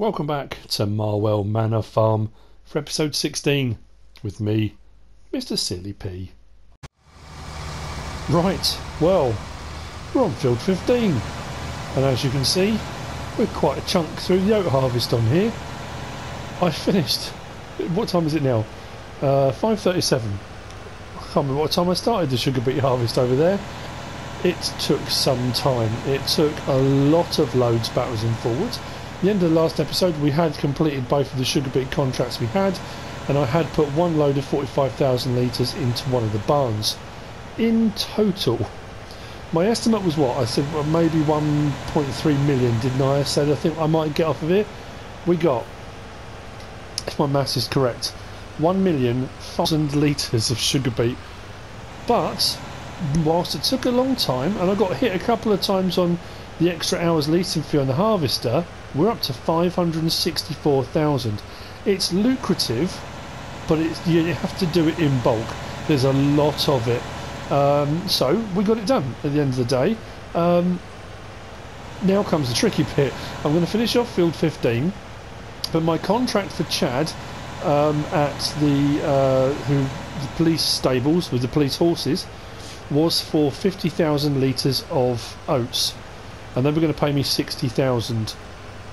Welcome back to Marwell Manor Farm for episode 16 with me, Mr. Silly P. Right, well, we're on field 15 and as you can see we're quite a chunk through the oat harvest on here. I finished, what time is it now? 5:37. I can't remember what time I started the sugar beet harvest over there. It took some time. It took a lot of loads backwards and forwards. At the end of the last episode we had completed both of the sugar beet contracts we had, and I had put one load of 45,000 litres into one of the barns. In total, my estimate was what? I said well, maybe 1.3 million, didn't I? I said I think I might get off of it. We got, if my maths is correct, 1,000,000 litres of sugar beet. But whilst it took a long time and I got hit a couple of times on the extra hours leasing fee on the harvester, we're up to 564,000. It's lucrative, but you have to do it in bulk. There's a lot of it. So we got it done at the end of the day. Now comes the tricky bit. I'm going to finish off field 15, but my contract for Chad at the police stables with the police horses was for 50,000 litres of oats, and they were going to pay me 60,000,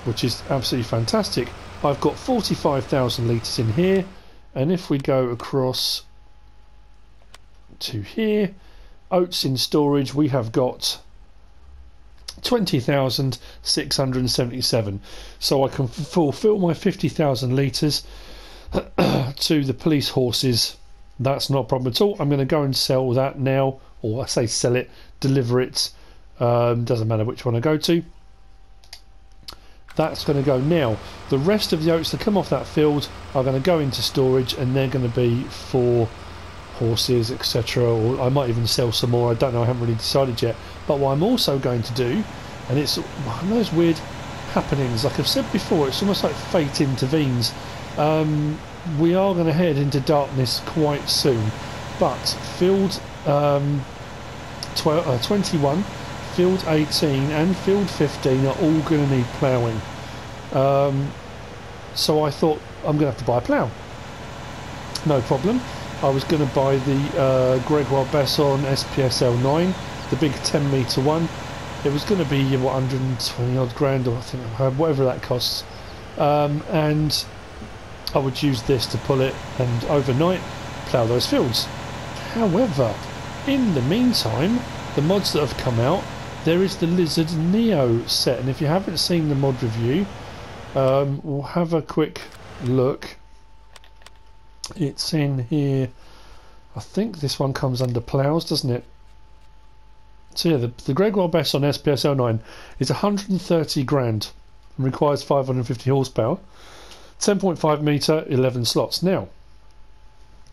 which is absolutely fantastic. I've got 45,000 litres in here, and if we go across to here, oats in storage, we have got 20,677. So I can fulfill my 50,000 litres to the police horses. That's not a problem at all. I'm going to go and sell that now, or I say sell it, deliver it. Doesn't matter which one I go to. That's going to go now. The rest of the oats that come off that field are going to go into storage, and they're going to be for horses, etc. Or I might even sell some more. I don't know. I haven't really decided yet. But what I'm also going to do, and it's one of those weird happenings, like I've said before, it's almost like fate intervenes. We are going to head into darkness quite soon, but field 21, field 18 and field 15 are all going to need ploughing. So I thought I'm going to have to buy a plough. No problem. I was going to buy the Gregoire Besson SPSL 9, the big 10 metre one. It was going to be what, 120 odd grand, or I think whatever that costs. And I would use this to pull it and overnight plough those fields. However, in the meantime, the mods that have come out, there is the Lizard Neo set, and if you haven't seen the mod review, we'll have a quick look. It's in here. I think this one comes under ploughs, doesn't it? So yeah, the Gregoire Besson SPSL 9 is 130 grand and requires 550 horsepower, 10.5 metre, 11 slots. Now,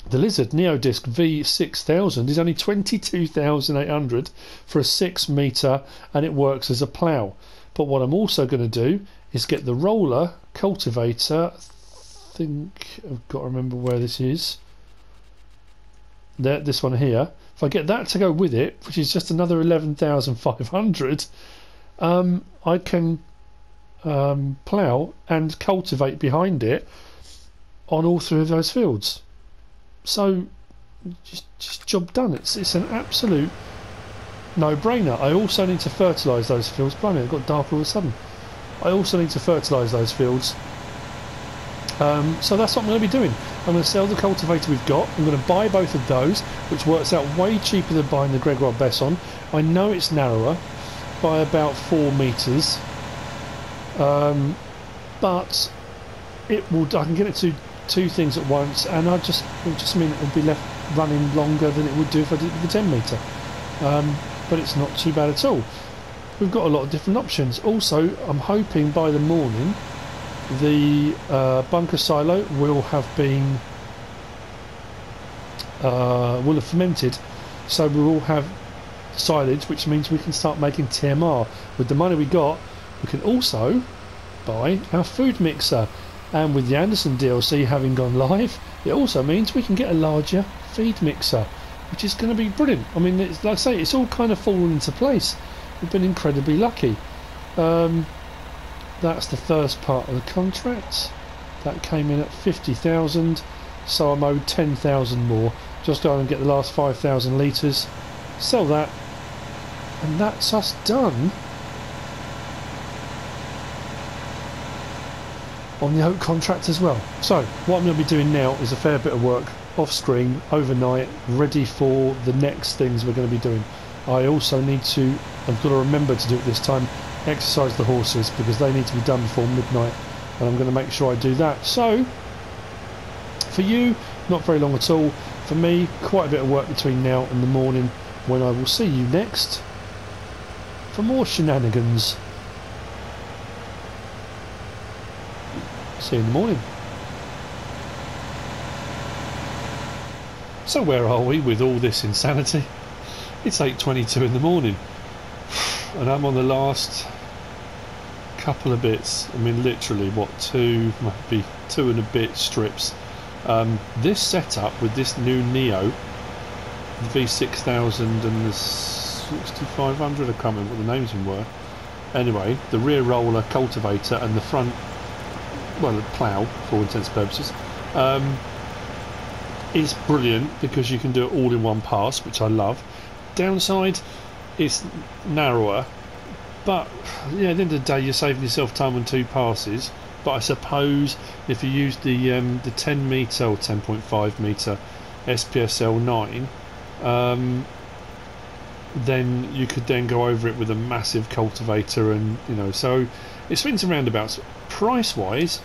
the Lizard NeoDisc v6000 is only 22,800 for a 6 metre, and it works as a plough. But what I'm also going to do is get the roller cultivator. I think I've got to remember where this is. There, this one here. If I get that to go with it, which is just another 11,500, I can plough and cultivate behind it on all three of those fields. So just job done. It's an absolute no-brainer. I also need to fertilise those fields. Blimey, it got dark all of a sudden. I also need to fertilise those fields. So that's what I'm going to be doing. I'm going to sell the cultivator we've got. I'm going to buy both of those, which works out way cheaper than buying the Gregoire Besson. I know it's narrower by about 4 metres, but it will. I can get it to two things at once, and it will just mean it will be left running longer than it would do if I did it with the 10 metre. But it's not too bad at all. We've got a lot of different options. Also, I'm hoping by the morning the bunker silo will have been fermented, so we will have silage, which means we can start making TMR. With the money we got, we can also buy our food mixer, and with the Anderson DLC having gone live, it also means we can get a larger feed mixer, which is going to be brilliant. I mean, it's, like I say, it's all kind of fallen into place. We've been incredibly lucky. That's the first part of the contract. That came in at 50,000, so I'm owed 10,000 more. Just go and get the last 5,000 litres, sell that, and that's us done on the oat contract as well. So what I'm going to be doing now is a fair bit of work off screen overnight, ready for the next things we're going to be doing. I also need to, I've got to remember to do it this time, exercise the horses, because they need to be done before midnight, and I'm going to make sure I do that. So for you, not very long at all. For me, quite a bit of work between now and the morning, when I will see you next for more shenanigans. See you in the morning. So where are we with all this insanity? It's 8:22 in the morning, and I'm on the last couple of bits. I mean, literally, what, two and a bit strips. This setup with this new Neo, the V6000 and the 6500, I can't remember what the names of them were. Anyway, the rear roller cultivator and the front, well, the plough, for all intents and purposes, is brilliant because you can do it all in one pass, which I love. Downside, it's narrower, but yeah, at the end of the day, you're saving yourself time on two passes. But I suppose if you use the 10 metre or 10.5 metre SPSL 9, then you could then go over it with a massive cultivator, and you know, so it swings and roundabouts. Price wise,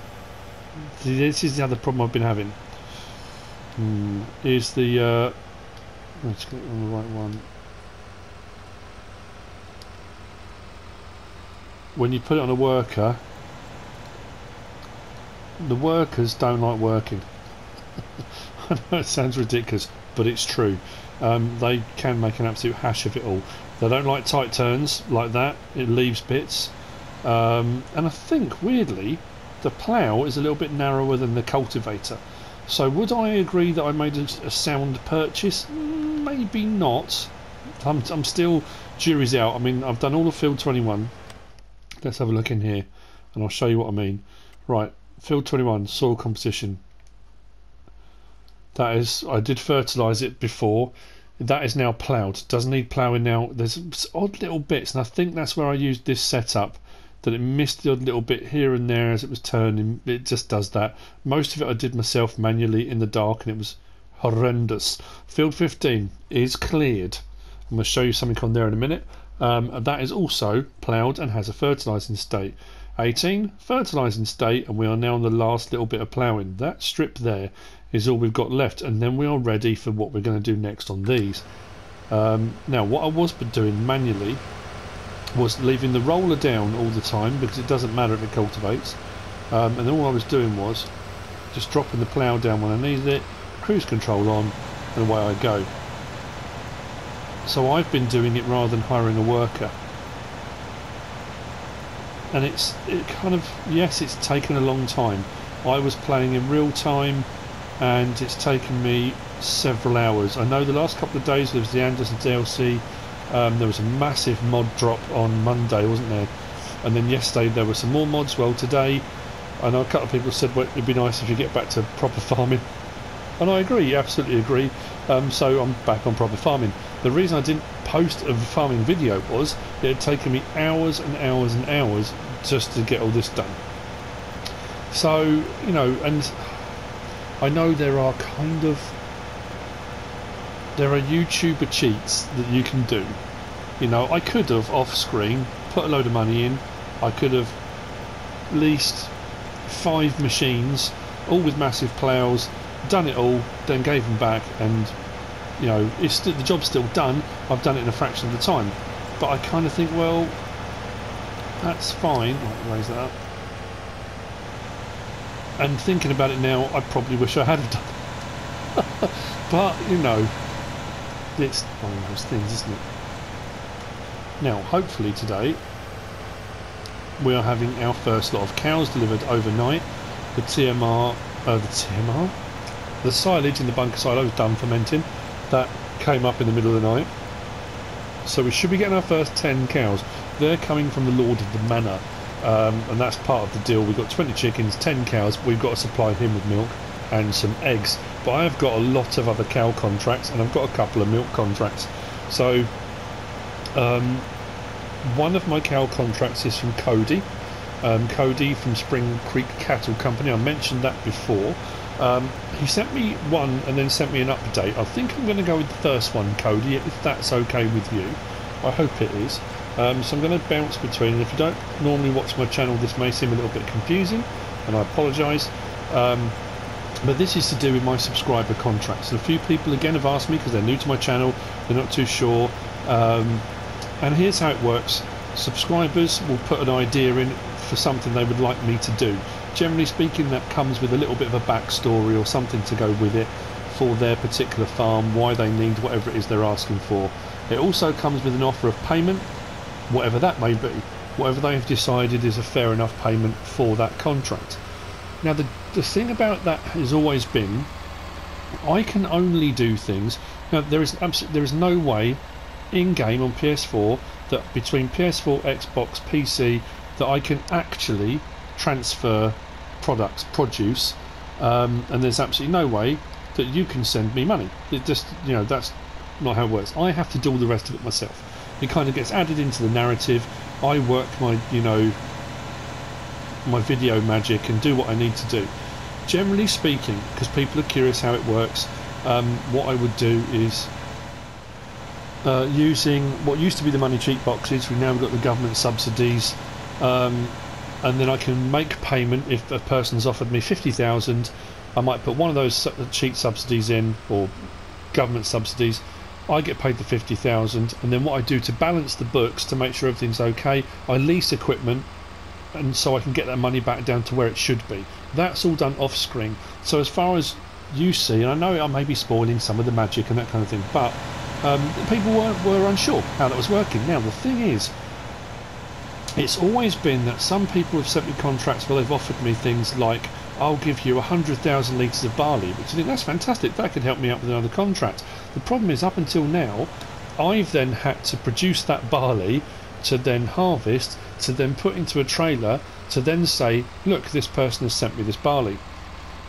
this is the other problem I've been having. Is the let's get on the right one. When you put it on a worker, the workers don't like working. I know it sounds ridiculous, but it's true. They can make an absolute hash of it all. They don't like tight turns like that. It leaves bits. And I think, weirdly, the plough is a little bit narrower than the cultivator. So would I agree that I made a sound purchase? Maybe not. I'm still jury's out. I mean, I've done all of Field 21. Let's have a look in here, and I'll show you what I mean. Right. Field 21, soil composition. That is, I did fertilise it before. That is now ploughed. Doesn't need ploughing now. There's odd little bits, and I think that's where I used this setup, that it missed the odd little bit here and there as it was turning. It just does that. Most of it I did myself manually in the dark, and it was horrendous. Field 15 is cleared. I'm going to show you something on there in a minute. That is also ploughed and has a fertilising state. 18, fertilising state, and we are now on the last little bit of ploughing. That strip there is all we've got left, and then we are ready for what we're going to do next on these. Now, what I was doing manually was leaving the roller down all the time, because it doesn't matter if it cultivates, and all I was doing was just dropping the plough down when I needed it, cruise control on, and away I go. So I've been doing it rather than hiring a worker. And it kind of, yes, it's taken a long time. I was playing in real time, and it's taken me several hours. I know the last couple of days there was the Anderson DLC. There was a massive mod drop on Monday, wasn't there? And then yesterday there were some more mods. Well, today, I know a couple of people said, well, it'd be nice if you get back to proper farming. And I agree, absolutely agree. So I'm back on proper farming. The reason I didn't post a farming video was it had taken me hours and hours and hours just to get all this done. So, you know, and I know there are YouTuber cheats that you can do. You know, I could have off screen put a load of money in. I could have leased 5 machines, all with massive ploughs, done it all, then gave them back, and you know, the job's still done. I've done it in a fraction of the time, but I kind of think, well, that's fine. I'll raise that up. And thinking about it now, I probably wish I had done. But you know, it's one of those things, isn't it? Now, hopefully today we are having our first lot of cows delivered overnight. The silage in the bunker silo is done fermenting. That came up in the middle of the night, so we should be getting our first 10 cows. They're coming from the Lord of the Manor, and that's part of the deal. We've got 20 chickens, 10 cows, we've got to supply him with milk and some eggs, but I've got a lot of other cow contracts and I've got a couple of milk contracts. So one of my cow contracts is from Cody, Cody from Spring Creek Cattle Company. I mentioned that before. He sent me one and then sent me an update. I think I'm going to go with the first one, Cody, if that's okay with you. I hope it is. So I'm going to bounce between, and if you don't normally watch my channel this may seem a little bit confusing and I apologise, but this is to do with my subscriber contracts. And a few people again have asked me because they're new to my channel, they're not too sure, and here's how it works. Subscribers will put an idea in for something they would like me to do. Generally speaking, that comes with a little bit of a backstory or something to go with it for their particular farm, why they need whatever it is they're asking for. It also comes with an offer of payment, whatever that may be, whatever they've decided is a fair enough payment for that contract. Now the thing about that has always been, I can only do things. Now there is no way in game on PS4 that between PS4, Xbox, PC that I can actually transfer products, produce, and there's absolutely no way that you can send me money. It just, you know, that's not how it works. I have to do all the rest of it myself. It kind of gets added into the narrative. I work my, you know, my video magic and do what I need to do. Generally speaking, because people are curious how it works, what I would do is using what used to be the money cheat boxes, we've now got the government subsidies, and then I can make payment. If a person's offered me 50,000, I might put one of those cheat subsidies in, or government subsidies. I get paid the 50,000, and then what I do to balance the books to make sure everything's okay, I lease equipment, and so I can get that money back down to where it should be. That's all done off screen. So as far as you see, and I know I may be spoiling some of the magic and that kind of thing, but people were unsure how that was working. Now the thing is, it's always been that some people have sent me contracts where they've offered me things like, I'll give you 100,000 litres of barley, which I think that's fantastic, that could help me out with another contract. The problem is, up until now, I've then had to produce that barley to then harvest, to then put into a trailer, to then say, look, this person has sent me this barley.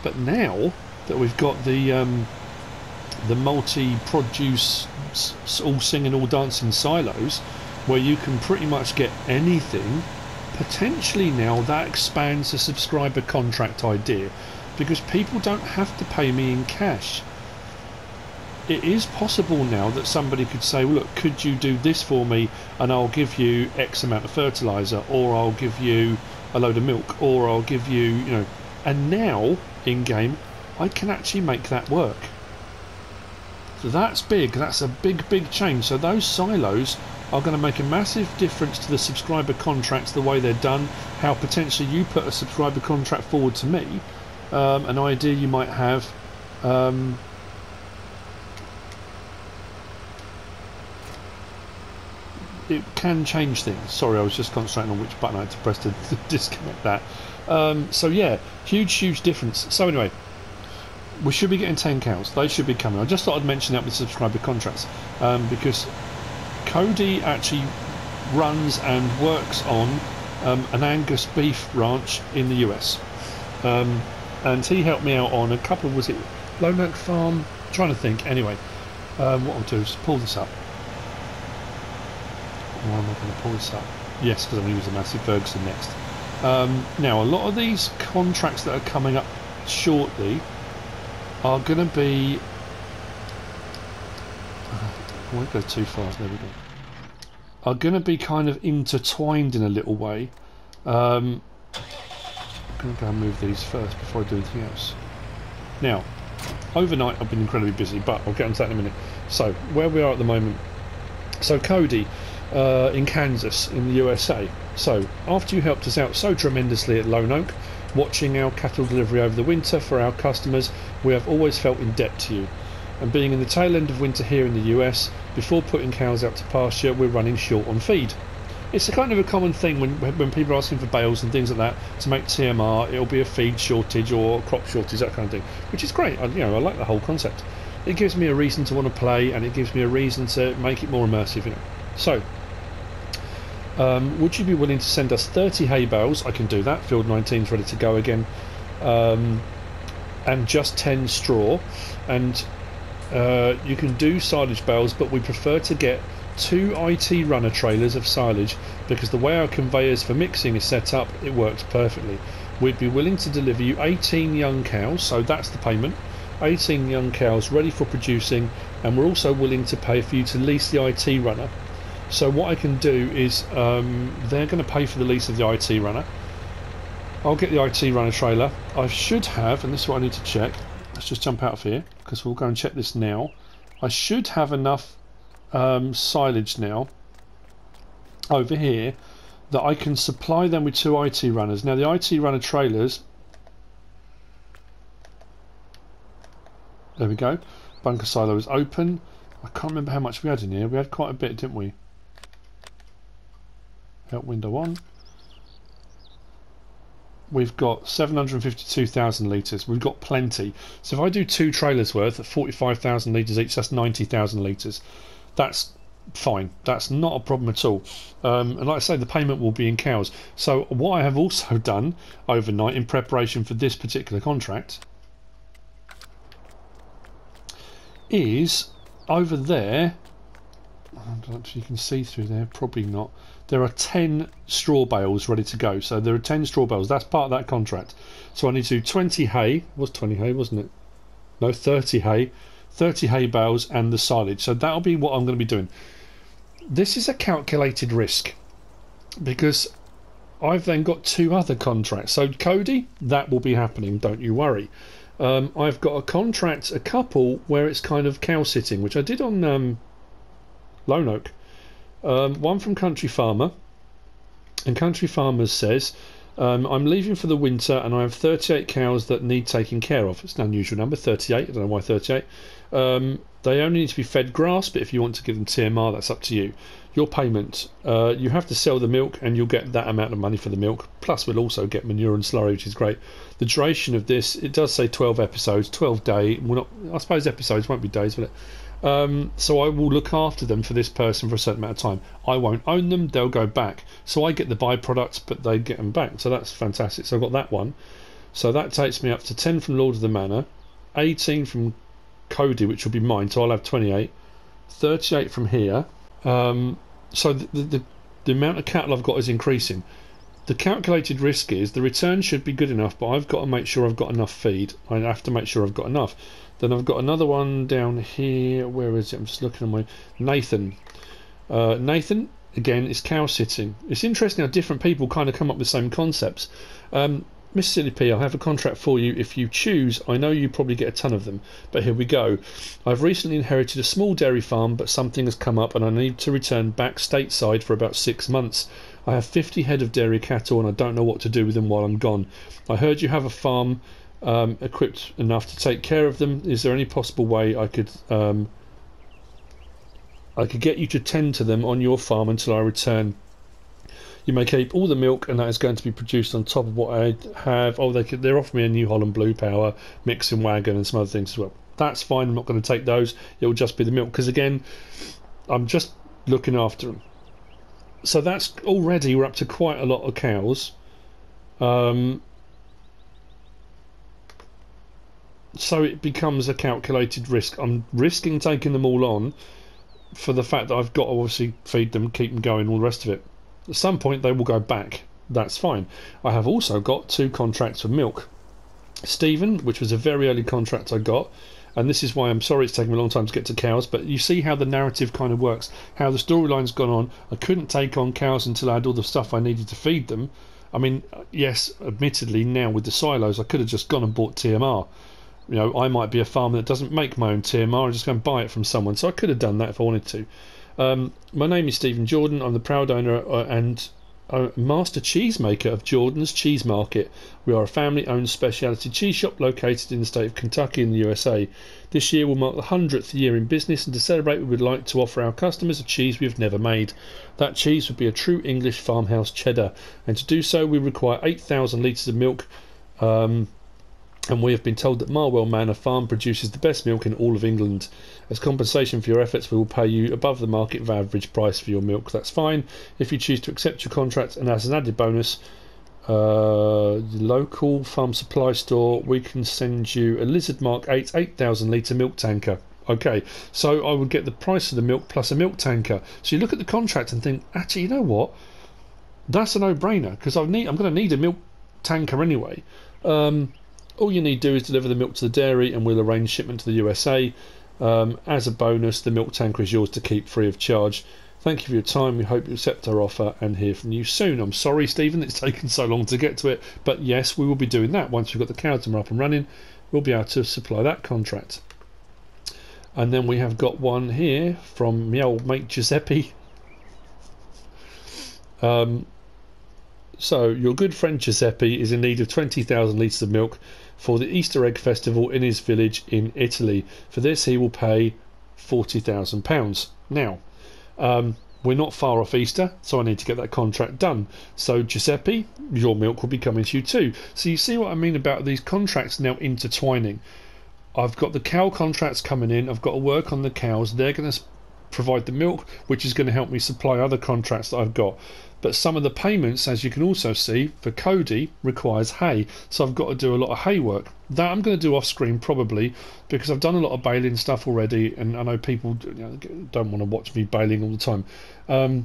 But now that we've got the multi-produce, all singing, all dancing silos, where you can pretty much get anything, potentially now that expands the subscriber contract idea, because people don't have to pay me in cash. It is possible now that somebody could say, well, look, could you do this for me, and I'll give you X amount of fertilizer, or I'll give you a load of milk, or I'll give you, you know, and now in game I can actually make that work. So that's big. That's a big change. So those silos are going to make a massive difference to the subscriber contracts, the way they're done, how potentially you put a subscriber contract forward to me, an idea you might have. It can change things. Sorry, I was just concentrating on which button I had to press to disconnect that. So yeah, huge difference. So anyway, we should be getting 10 cows. They should be coming. I just thought I'd mention that with subscriber contracts, because Cody actually runs and works on an Angus beef ranch in the US, and he helped me out on a couple. Was it Lone Oak Farm? I'm trying to think. Anyway, what I'll do is pull this up. Why am I going to pull this up? Yes, because I'm going to use the Massey Ferguson next. Now, a lot of these contracts that are coming up shortly are going to be. I won't go too far, there we go. Are going to be kind of intertwined in a little way. I'm going to go and move these first before I do anything else. Now, overnight I've been incredibly busy, but I'll get into that in a minute. So, where we are at the moment. So, Cody in Kansas, in the USA. So, after you helped us out so tremendously at Lone Oak, watching our cattle delivery over the winter for our customers, we have always felt in debt to you. And being in the tail end of winter here in the US, before putting cows out to pasture, we're running short on feed. It's a kind of a common thing when people are asking for bales and things like that to make TMR. It'll be a feed shortage or crop shortage, that kind of thing, which is great. I, you know, I like the whole concept. It gives me a reason to want to play, and it gives me a reason to make it more immersive, you know. So Would you be willing to send us 30 hay bales? I can do that. Field 19's ready to go again. And just 10 straw. And you can do silage bales, but we prefer to get 2 IT runner trailers of silage because the way our conveyors for mixing is set up, it works perfectly. We'd be willing to deliver you 18 young cows, so that's the payment. 18 young cows ready for producing, and we're also willing to pay for you to lease the IT runner. So what I can do is they're going to pay for the lease of the IT runner. I'll get the IT runner trailer. I should have, and this is what I need to check. Let's just jump out of here because we'll go and check this now. I should have enough silage now over here that I can supply them with 2 IT runners. Now the IT runner trailers, there we go, bunker silo is open. I can't remember how much we had in here. We had quite a bit, didn't we? Help window on. We've got 752,000 litres. We've got plenty. So if I do 2 trailers worth at 45,000 litres each, that's 90,000 litres. That's fine. That's not a problem at all. And like I say, the payment will be in cows. So what I have also done overnight in preparation for this particular contract is... over there, I don't know if you can see through there, probably not. There are 10 straw bales ready to go. So there are 10 straw bales. That's part of that contract. So I need to do 20 hay. It was 20 hay, wasn't it? No, 30 hay. 30 hay bales and the silage. So that'll be what I'm going to be doing. This is a calculated risk because I've then got 2 other contracts. So Cody, that will be happening. Don't you worry. I've got a contract, a couple, where it's kind of cow sitting, which I did on Lone Oak. One from Country Farmer, and Country Farmer says, I'm leaving for the winter and I have 38 cows that need taking care of. It's an unusual number, 38, I don't know why 38. They only need to be fed grass, but if you want to give them TMR, that's up to you. Your payment, you have to sell the milk and you'll get that amount of money for the milk, plus we'll also get manure and slurry, which is great. The duration of this, it does say 12 episodes, 12 day, we're not, I suppose episodes won't be days, will it? So I will look after them for this person for a certain amount of time. I won't own them, they'll go back. So I get the byproducts, but they get them back, so that's fantastic. So I've got that one. So that takes me up to 10 from Lord of the Manor, 18 from Cody, which will be mine, so I'll have 28, 38 from here. So the amount of cattle I've got is increasing. The calculated risk is the return should be good enough, but I've got to make sure I've got enough feed. I have to make sure I've got enough. Then I've got another one down here. Where is it? I'm just looking at my Nathan. Nathan again is cow sitting. It's interesting how different people kind of come up with the same concepts. Mississippi P, I have a contract for you if you choose. I know you probably get a ton of them, but here we go. I've recently inherited a small dairy farm, but something has come up and I need to return back stateside for about 6 months. I have 50 head of dairy cattle and I don't know what to do with them while I'm gone. I heard you have a farm equipped enough to take care of them. Is there any possible way I could get you to tend to them on your farm until I return? You may keep all the milk and that is going to be produced on top of what I have. Oh, they're offering me a New Holland Blue Power mixing wagon and some other things as well. That's fine. I'm not going to take those. It will just be the milk because, again, I'm just looking after them. So that's already, we're up to quite a lot of cows. So it becomes a calculated risk. I'm risking taking them all on for the fact that I've got to obviously feed them, keep them going, all the rest of it. At some point they will go back. That's fine. I have also got 2 contracts for milk. Stephen, which was a very early contract I got, and this is why I'm sorry it's taken me a long time to get to cows, but you see how the narrative kind of works, how the storyline's gone on. I couldn't take on cows until I had all the stuff I needed to feed them. I mean, yes, admittedly, now with the silos, I could have just gone and bought TMR. You know, I might be a farmer that doesn't make my own TMR, I just go and buy it from someone, so I could have done that if I wanted to. My name is Stephen Jordan. I'm the proud owner and master cheesemaker of Jordan's Cheese Market. We are a family-owned specialty cheese shop located in the state of Kentucky in the USA. This year will mark the 100th year in business, and to celebrate, we would like to offer our customers a cheese we have never made. That cheese would be a true English farmhouse cheddar, and to do so, we require 8,000 litres of milk. and we have been told that Marwell Manor Farm produces the best milk in all of England. As compensation for your efforts, we will pay you above the market average price for your milk. That's fine if you choose to accept your contract, and as an added bonus, the local farm supply store, we can send you a Lizard Mark 8 8,000 litre milk tanker. Okay, so I would get the price of the milk plus a milk tanker. So you look at the contract and think, actually, you know what? That's a no-brainer, because I'm going to need a milk tanker anyway. All you need to do is deliver the milk to the dairy, and we'll arrange shipment to the USA. As a bonus, the milk tanker is yours to keep free of charge. Thank you for your time. We hope you accept our offer and hear from you soon. I'm sorry, Stephen, it's taken so long to get to it, but yes, we will be doing that. Once we've got the cow timer up and running, we'll be able to supply that contract. And then we have got one here from my old mate Giuseppe. So, your good friend Giuseppe is in need of 20,000 litres of milk for the Easter egg festival in his village in Italy. For this, he will pay £40,000. Now, we're not far off Easter, so I need to get that contract done. So, Giuseppe, your milk will be coming to you too. So, you see what I mean about these contracts now intertwining. I've got the cow contracts coming in. I've got to work on the cows. They're going to provide the milk, which is going to help me supply other contracts that I've got. But some of the payments, as you can also see, for Cody requires hay, so I've got to do a lot of hay work. That I'm going to do off screen probably, because I've done a lot of bailing stuff already, and I know people don't want to watch me bailing all the time. And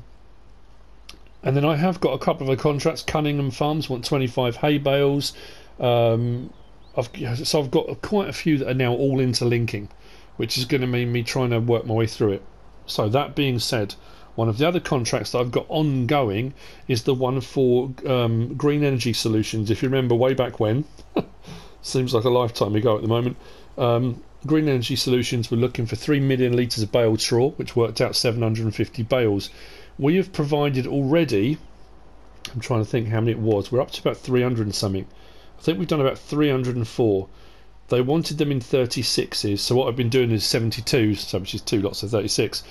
then I have got a couple of other contracts. Cunningham Farms want 25 hay bales, so I've got quite a few that are now all interlinking, which is going to mean me trying to work my way through it. So that being said, one of the other contracts that I've got ongoing is the one for Green Energy Solutions. If you remember way back when, seems like a lifetime ago at the moment, Green Energy Solutions were looking for 3 million litres of baled straw, which worked out 750 bales. We have provided already, I'm trying to think how many it was, we're up to about 300 and something. I think we've done about 304. They wanted them in 36s, so what I've been doing is 72s, so which is 2 lots of 36.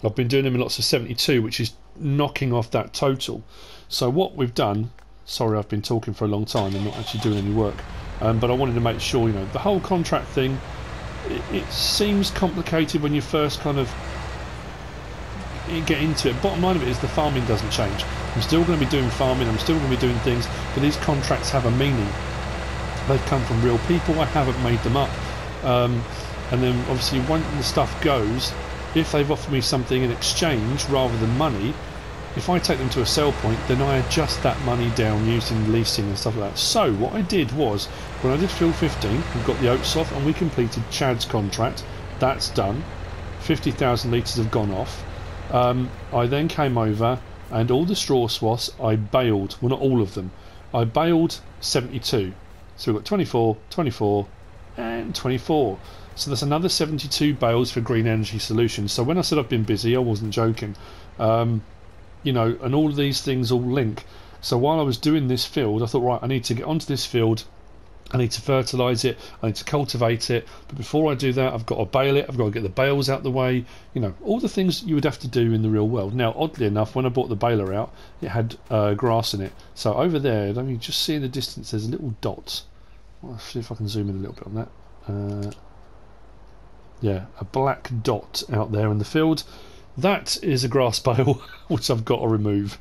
I've been doing them in lots of 72, which is knocking off that total. So what we've done, sorry I've been talking for a long time and not actually doing any work, but I wanted to make sure, the whole contract thing, it seems complicated when you first kind of get into it. Bottom line of it is the farming doesn't change. I'm still going to be doing farming, I'm still going to be doing things, but these contracts have a meaning. They've come from real people, I haven't made them up. And then obviously when the stuff goes, if they've offered me something in exchange rather than money, if I take them to a sell point, then I adjust that money down using leasing and stuff like that. So what I did was, when I did Field 15, we got the oats off and we completed Chad's contract. That's done. 50,000 litres have gone off. I then came over and all the straw swaths I baled. Well, not all of them. I baled 72. So we've got 24, 24 and 24. So there's another 72 bales for Green Energy Solutions. So when I said I've been busy, I wasn't joking. And all of these things all link. So while I was doing this field, I thought, right, I need to get onto this field. I need to fertilise it. I need to cultivate it. But before I do that, I've got to bale it. I've got to get the bales out the way. All the things you would have to do in the real world. Now, oddly enough, when I bought the baler out, it had grass in it. So over there, let me just see in the distance, there's a little dot. I'll see if I can zoom in a little bit on that. Yeah, a black dot out there in the field. That is a grass bale, which I've got to remove.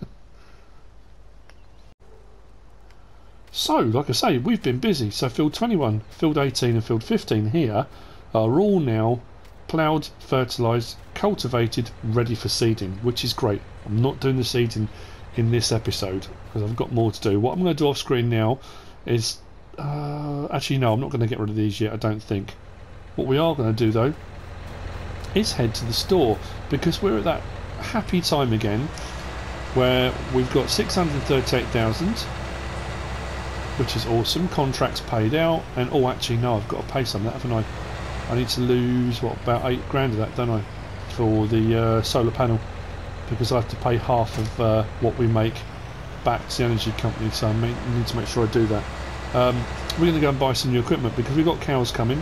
So, like I say, we've been busy. So Field 21, Field 18 and Field 15 here are all now ploughed, fertilised, cultivated, ready for seeding, which is great. I'm not doing the seeding in this episode because I've got more to do. What I'm going to do off screen now is... actually, no, I'm not going to get rid of these yet, I don't think. What we are going to do, though, is head to the store, because we're at that happy time again where we've got 638,000... which is awesome. Contracts paid out, and oh, actually no, I've got to pay some of that, haven't I? I need to lose what, about 8 grand of that, don't I, for the solar panel, because I have to pay half of what we make back to the energy company. So I need to make sure I do that. We're going to go and buy some new equipment because we've got cows coming.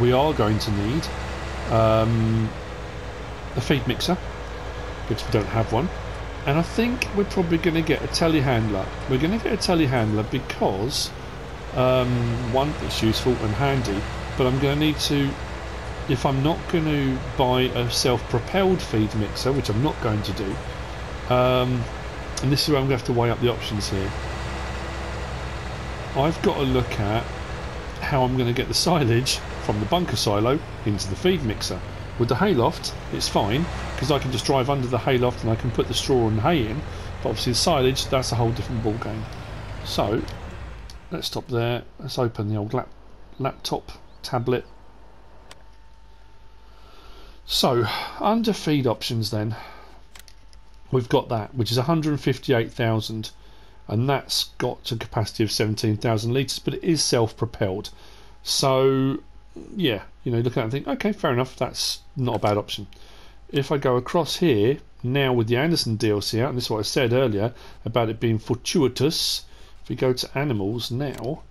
We are going to need a feed mixer because we don't have one. And I think we're probably going to get a telehandler. We're going to get a telehandler because one that's useful and handy, but I'm going to need to, if I'm not going to buy a self-propelled feed mixer, which I'm not going to do, and this is where I'm going to have to weigh up the options here. I've got to look at how I'm going to get the silage from the bunker silo into the feed mixer. With the hayloft, it's fine, because I can just drive under the hayloft and I can put the straw and hay in, but obviously the silage, that's a whole different ball game. So, let's stop there, let's open the old laptop tablet. So, under feed options then, we've got that, which is 158,000, and that's got a capacity of 17,000 litres, but it is self-propelled. So, yeah, you know, you look at it and think, okay, fair enough, that's not a bad option. If I go across here, now with the Anderson DLC out, and this is what I said earlier about it being fortuitous, if we go to animals now,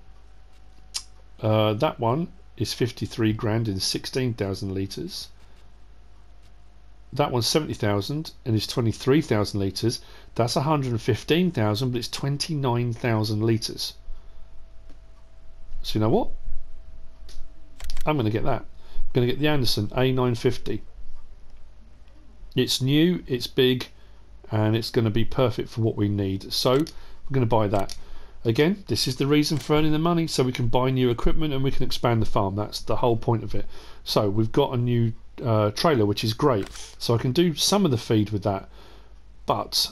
that one is 53 grand in 16,000 litres. That one's 70,000 and is 23,000 litres. That's 115,000, but it's 29,000 litres. So you know what? I'm going to get that. I'm going to get the Anderson A950. It's new, it's big, and it's going to be perfect for what we need. So we're going to buy that. Again, this is the reason for earning the money, so we can buy new equipment and we can expand the farm. That's the whole point of it. So we've got a new trailer, which is great. So I can do some of the feed with that, but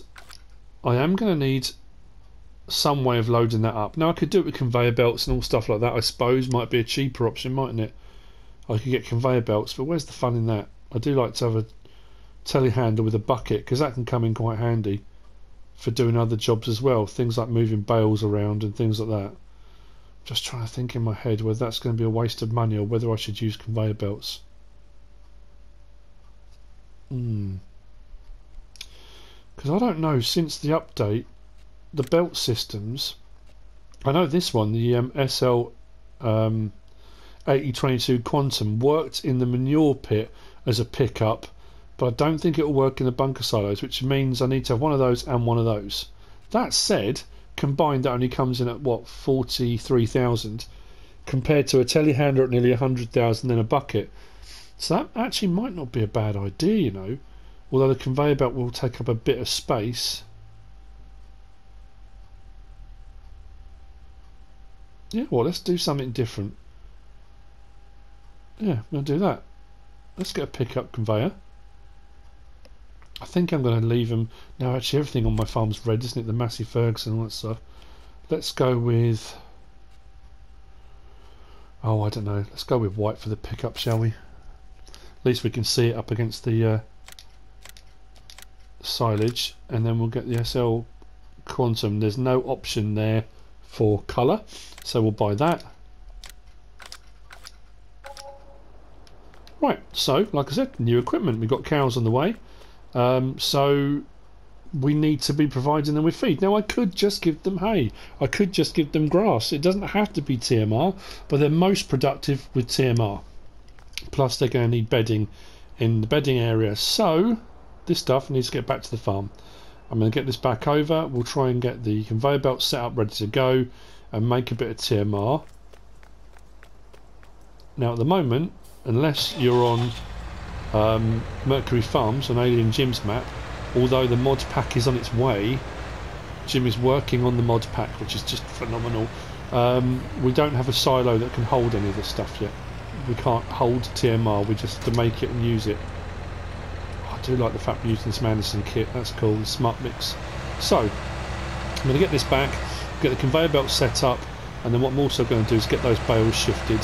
I am going to need some way of loading that up. Now I could do it with conveyor belts and all stuff like that, I suppose. Might be a cheaper option, mightn't it? I could get conveyor belts, but where's the fun in that? I do like to have a telehandler with a bucket, because that can come in quite handy for doing other jobs as well, things like moving bales around and things like that. I'm just trying to think in my head whether that's going to be a waste of money or whether I should use conveyor belts. Because I don't know, since the update, the belt systems, I know this one, the SL 8022 Quantum, worked in the manure pit as a pickup, but I don't think it will work in the bunker silos, which means I need to have one of those and one of those. That said, combined that only comes in at what, 43,000, compared to a telehandler at nearly 100,000 and a bucket. So that actually might not be a bad idea, you know, although the conveyor belt will take up a bit of space. Yeah, well, let's do something different. Yeah, I'm going to do that. Let's get a pickup conveyor. I think I'm going to leave them. Now, actually, everything on my farm's red, isn't it? The Massey Ferguson and all that stuff. Let's go with... oh, I don't know. Let's go with white for the pickup, shall we? At least we can see it up against the silage. And then we'll get the SL Quantum. There's no option there for colour, so we'll buy that. Right, so, like I said, new equipment. We've got cows on the way. So we need to be providing them with feed. Now I could just give them hay, I could just give them grass. It doesn't have to be TMR, but they're most productive with TMR. Plus they're going to need bedding in the bedding area, so this stuff needs to get back to the farm. I'm going to get this back over, we'll try and get the conveyor belt set up ready to go and make a bit of TMR. Now at the moment, unless you're on Mercury Farms on Alien Jim's map, although the mod pack is on its way, Jim is working on the mod pack, which is just phenomenal. We don't have a silo that can hold any of this stuff yet. We can't hold TMR, we just have to make it and use it. Oh, I do like the fact we're using this Manderson kit, that's cool, the smart mix. So I'm going to get this back, get the conveyor belt set up, and then what I'm also going to do is get those bales shifted.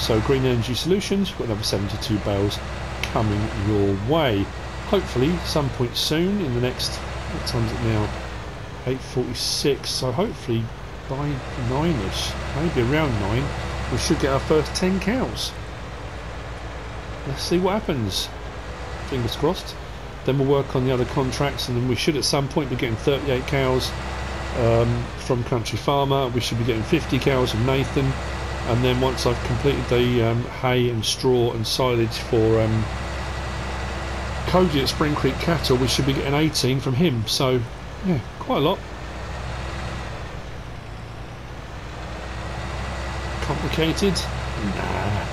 So Green Energy Solutions, we've got another 72 bales coming your way. Hopefully some point soon in the next, what time is it now? 8:46, so hopefully by 9ish, maybe around 9, we should get our first 10 cows. Let's see what happens. Fingers crossed. Then we'll work on the other contracts, and then we should at some point be getting 38 cows from Country Farmer. We should be getting 50 cows from Nathan. And then once I've completed the hay and straw and silage for Cody at Spring Creek Cattle, we should be getting 18 from him. So, yeah, quite a lot. complicated? Nah.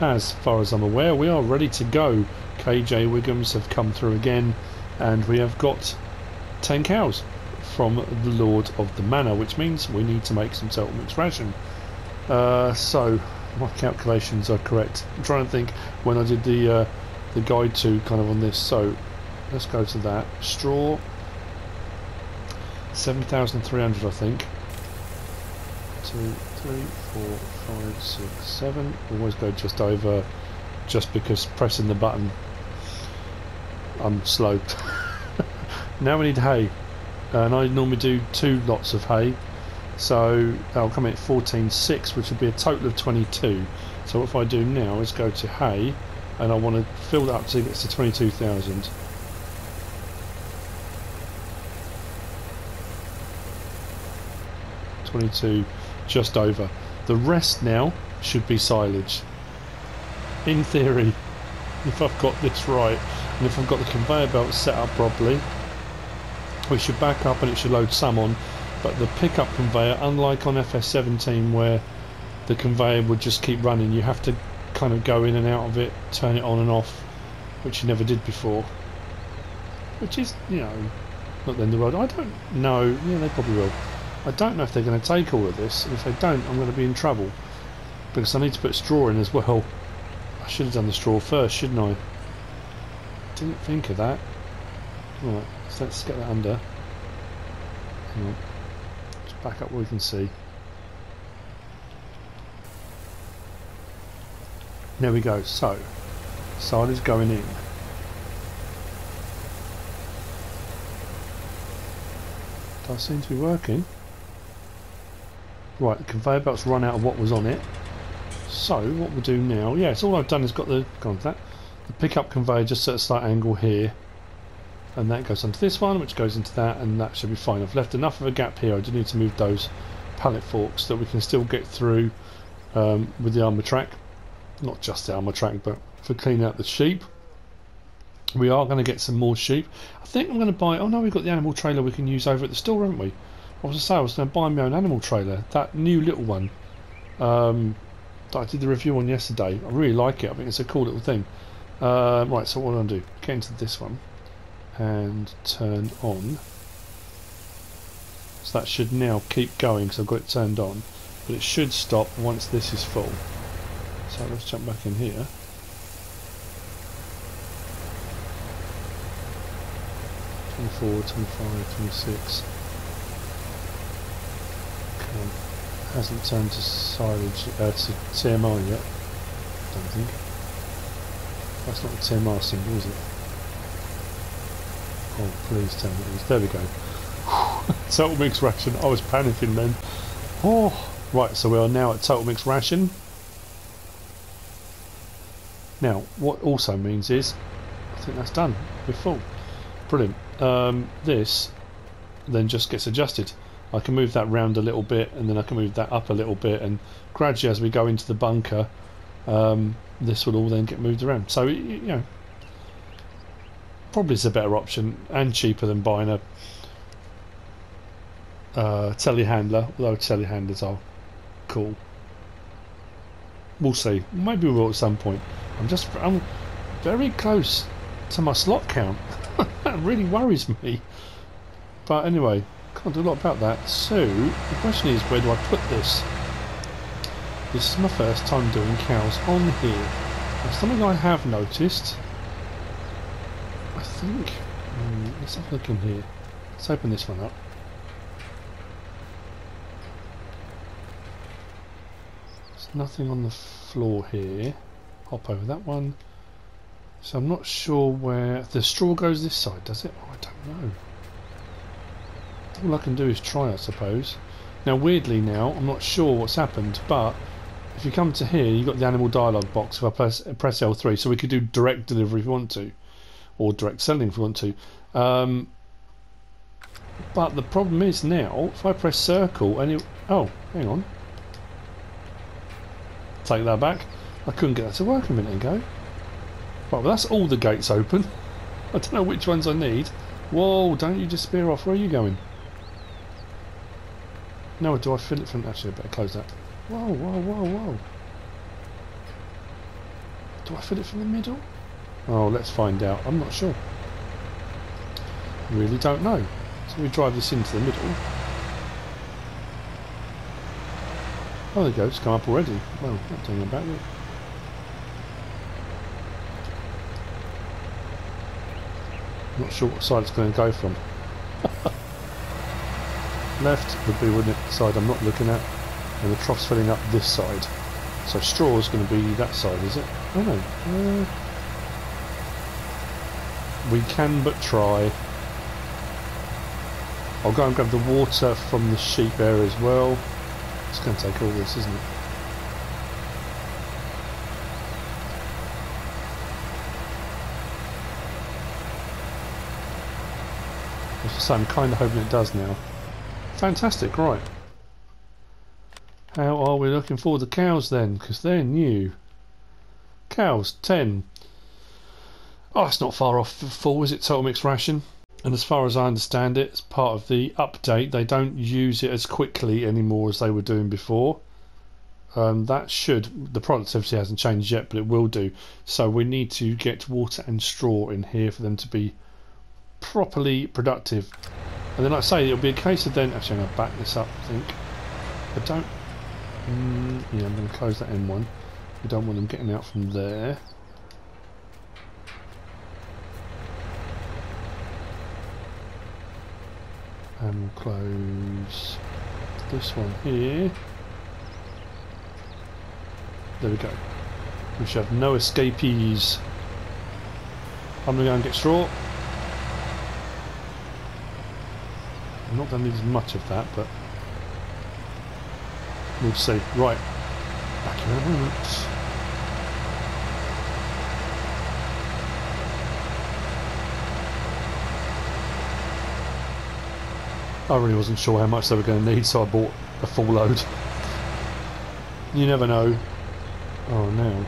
As far as I'm aware, we are ready to go. KJ Wiggums have come through again, and we have got 10 cows from the Lord of the Manor, which means we need to make some settlements ration. So my calculations are correct. I'm trying to think when I did the guide to kind of on this. So let's go to that. Straw 7,300, I think. 2, 3, 4, 5, 6, 7. Always go just over, just because pressing the button I'm slow. Now we need hay, and I normally do 2 lots of hay, so that'll come in at 14.6, which would be a total of 22. So what if I do now is go to hay, and I want to fill that up to get to 22,000. Just over. The rest now should be silage, in theory, if I've got this right, and if I've got the conveyor belt set up properly. We should back up and it should load some on, but the pickup conveyor, unlike on FS17 where the conveyor would just keep running, you have to kind of go in and out of it, turn it on and off, which you never did before, which is, you know, not the end of the world. I don't know, yeah, they probably will. I don't know if they're going to take all of this, and if they don't, I'm going to be in trouble, because I need to put straw in as well. I should have done the straw first, shouldn't I? Didn't think of that. Alright, so let's get that under. Hang on. Just back up where we can see. There we go, so silage going in. Does seem to be working. Right, the conveyor belt's run out of what was on it. So what we'll do now, yeah, so all I've done is got the the pickup conveyor just at a slight angle here, and that goes onto this one, which goes into that, and that should be fine. I've left enough of a gap here. I do need to move those pallet forks so that we can still get through with the armour track, not just the armour track, but for cleaning out the sheep. We are going to get some more sheep. I think I'm going to buy, oh no, we've got the animal trailer we can use over at the store, haven't we? I was going to say, I was going to buy my own animal trailer, that new little one that I did the review on yesterday. I really like it. I think it's a cool little thing. Right, so what I'm going to do, get into this one and turn on. So that should now keep going because I've got it turned on, but it should stop once this is full. So let's jump back in here. Forward, 25, 26. Okay. Hasn't turned to silage, to TMR yet, I don't think. That's not the TMR symbol, is it? Oh, please tell me it is. There we go. Total mix ration. I was panicking then. Oh, right, so we are now at total mix ration. Now, what also means is, I think that's done. We're full. Brilliant. This then just gets adjusted. I can move that round a little bit, and then I can move that up a little bit, and gradually as we go into the bunker, this will all then get moved around. So, you know, probably it's a better option and cheaper than buying a telehandler, although telehandlers are cool. We'll see. Maybe we will at some point. I'm very close to my slot count. That really worries me. But anyway, can't do a lot about that. So the question is, where do I put this? This is my first time doing cows on here. That's something I have noticed. I think. Let's have a look in here. Let's open this one up. Nothing on the floor here. Hop over that one. So I'm not sure where the straw goes. This side, does it? Oh, I don't know. All I can do is try, I suppose. Now, weirdly, now I'm not sure what's happened, but if you come to here, you've got the animal dialogue box. If I press L3, so we could do direct delivery if we want to, or direct selling if we want to. But the problem is now, if I press circle, and it, oh, hang on. Take that back. I couldn't get that to work a minute ago. Right, well, that's all the gates open. I don't know which ones I need. Whoa, don't you just spear off. Where are you going? No, do I fill it from... Actually, I better close that. Whoa, whoa, whoa, whoa. Do I fill it from the middle? Oh, let's find out. I'm not sure. Really don't know. So we drive this into the middle. Oh, there you go, it's come up already. Well, not doing about it. Not sure what side it's going to go from. Left would be, wouldn't it? The side I'm not looking at. And the trough's filling up this side. So straw's going to be that side, is it? I don't know. We can but try. I'll go and grab the water from the sheep area as well. It's going to take all this, isn't it? As I say, I'm kind of hoping it does now. Fantastic, right. How are we looking for the cows then? Because they're new. Cows, 10. Oh, it's not far off for 4, is it? Total mixed ration. And as far as I understand it, as part of the update, they don't use it as quickly anymore as they were doing before. That should... The productivity hasn't changed yet, but it will do. So we need to get water and straw in here for them to be properly productive. And then, like I say, it'll be a case of then... Actually, I'm going to back this up, I think. I don't... yeah, I'm going to close that M1. We don't want them getting out from there. And we'll close this one here. There we go. We should have no escapees. I'm going to go and get straw. I'm not going to need as much of that, but we'll see. Right. Back in a minute. I really wasn't sure how much they were going to need, so I bought a full load. You never know. Oh, no.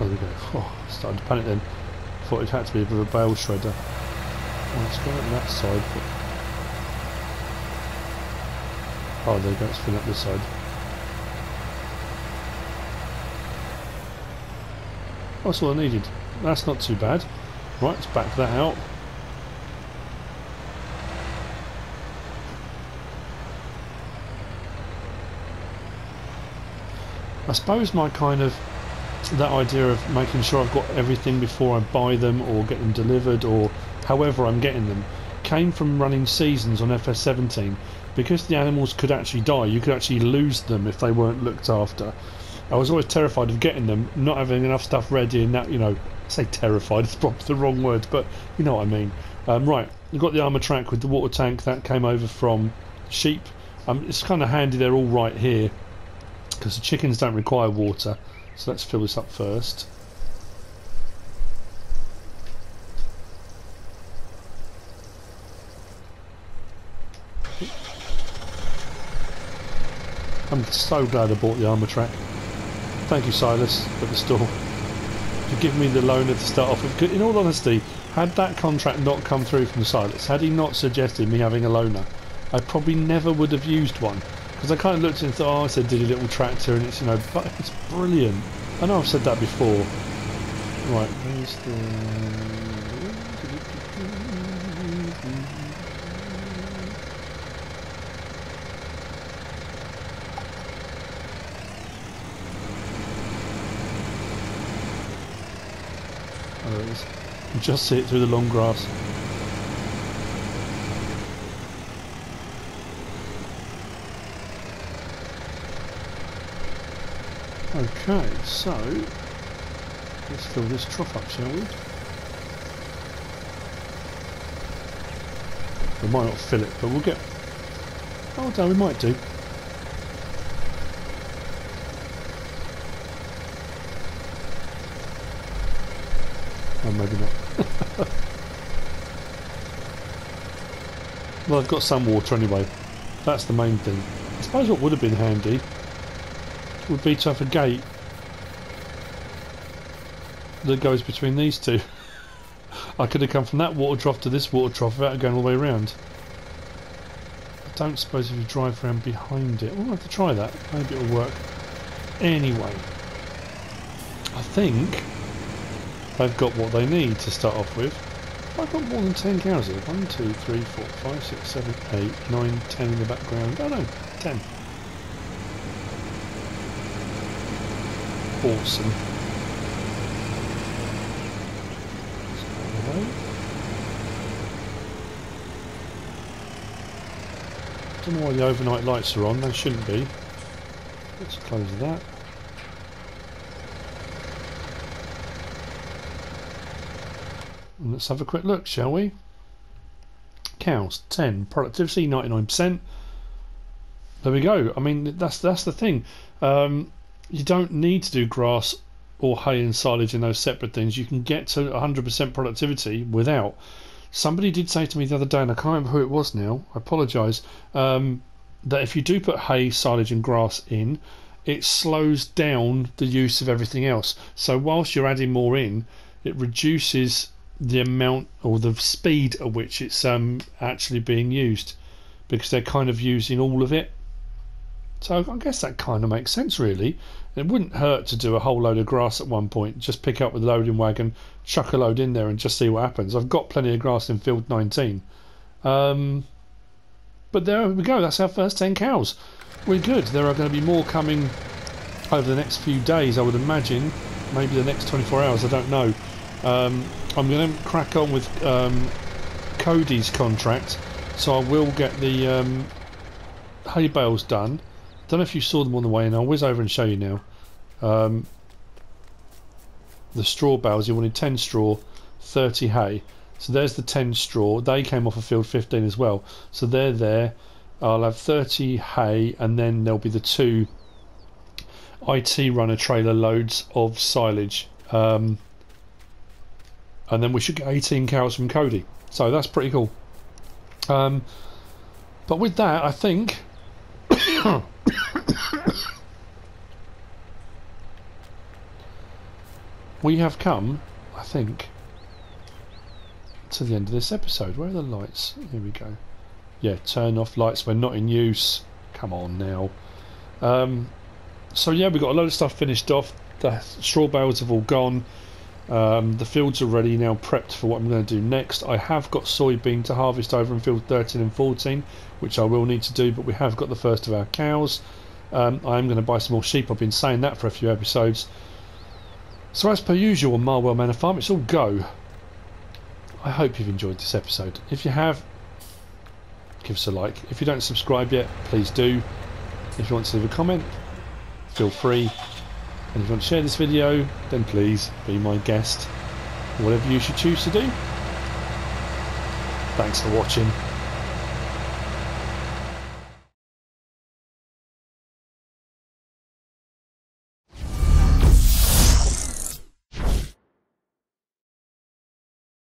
Oh, there we go. Oh, starting to panic then. Thought it had to be a bit of a bale shredder. Oh, let's go on that side. Oh, there we go. It's filling up this side. Oh, that's all I needed. That's not too bad. Right, let's back that out. I suppose my kind of that idea of making sure I've got everything before I buy them or get them delivered or however I'm getting them came from running seasons on FS17, because the animals could actually die. You could actually lose them if they weren't looked after. I was always terrified of getting them, not having enough stuff ready, and that, you know, I say terrified, it's probably the wrong word, but you know what I mean. Right, I've got the armour track with the water tank that came over from sheep. It's kind of handy they're all right here, because the chickens don't require water So let's fill this up first. I'm so glad I bought the armour track. Thank you, Silas, at the store, for giving me the loaner to start off with. In all honesty, had that contract not come through from Silas, had he not suggested me having a loaner, I probably never would have used one. Because I kind of looked and thought, oh, it's a diddy little tractor, and it's, you know, but it's brilliant. I know I've said that before. Right, where's the... Oh, there it is. You can just see it through the long grass. Okay, so let's fill this trough up, shall we? We might not fill it, but we'll get... Oh no, we might do. Oh, maybe not. Well, I've got some water anyway. That's the main thing. I suppose what would have been handy would be to have a gate that goes between these two. I could have come from that water trough to this water trough without going all the way around. I don't suppose if you drive around behind it, we'll have to try that, maybe it'll work. Anyway, I think they've got what they need to start off with. I've got more than 10 cows here. 1, 2, 3, 4, 5, 6, 7, 8, 9, 10 in the background. Oh no, 10. Awesome. Don't know why the overnight lights are on, they shouldn't be. Let's close that. And let's have a quick look, shall we? Cows, 10. Productivity, 99%. There we go. I mean, that's the thing. You don't need to do grass or hay and silage and those separate things. You can get to 100% productivity without. Somebody did say to me the other day, and I can't remember who it was now, I apologise, that if you do put hay, silage and grass in, it slows down the use of everything else. So whilst you're adding more in, it reduces the amount or the speed at which it's actually being used, because they're kind of using all of it. So I guess that kind of makes sense, really. It wouldn't hurt to do a whole load of grass at one point. Just pick up with a loading wagon, chuck a load in there and just see what happens. I've got plenty of grass in field 19. But there we go. That's our first 10 cows. We're good. There are going to be more coming over the next few days, I would imagine. Maybe the next 24 hours. I don't know. I'm going to crack on with Cody's contract. So I will get the hay bales done. Don't know if you saw them on the way in. I'll whiz over and show you now. The straw bales, you wanted 10 straw, 30 hay. So there's the 10 straw. They came off of field 15 as well. So they're there. I'll have 30 hay, and then there'll be the 2 IT runner trailer loads of silage. And then we should get 18 cows from Cody. So that's pretty cool. But with that, I think... we have come, I think, to the end of this episode. Where are the lights? Here we go. Yeah, turn off lights when not in use. Come on now. So yeah, we've got a load of stuff finished off. The straw bales have all gone. The fields are ready now, prepped for what I'm going to do next. I have got soybean to harvest over in field 13 and 14, which I will need to do, but we have got the first of our cows. I am going to buy some more sheep. I've been saying that for a few episodes. So as per usual on Marwell Manor Farm, it's all go. I hope you've enjoyed this episode. If you have, give us a like. If you don't subscribe yet, please do. If you want to leave a comment, feel free. And if you want to share this video, then please be my guest, whatever you should choose to do. Thanks for watching.